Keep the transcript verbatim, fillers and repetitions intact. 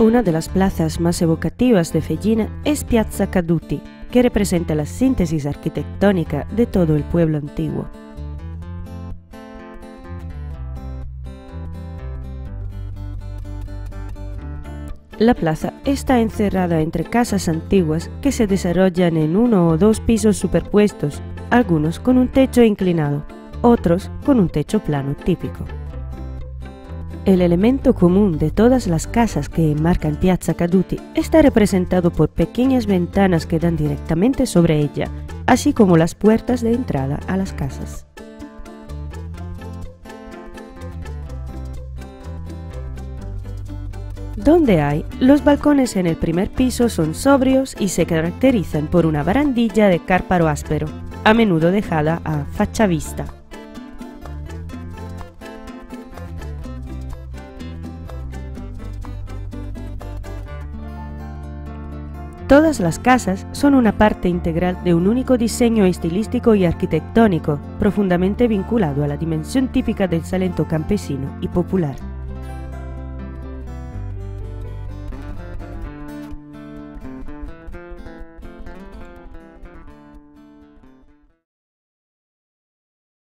Una de las plazas más evocativas de Felline es Piazza Caduti, que representa la síntesis arquitectónica de todo el pueblo antiguo. La plaza está encerrada entre casas antiguas que se desarrollan en uno o dos pisos superpuestos, algunos con un techo inclinado, otros con un techo plano típico. El elemento común de todas las casas que enmarcan Piazza Caduti está representado por pequeñas ventanas que dan directamente sobre ella, así como las puertas de entrada a las casas. Donde hay, los balcones en el primer piso son sobrios y se caracterizan por una barandilla de cárparo áspero, a menudo dejada a fachavista. Todas las casas son una parte integral de un único diseño estilístico y arquitectónico, profundamente vinculado a la dimensión típica del Salento campesino y popular.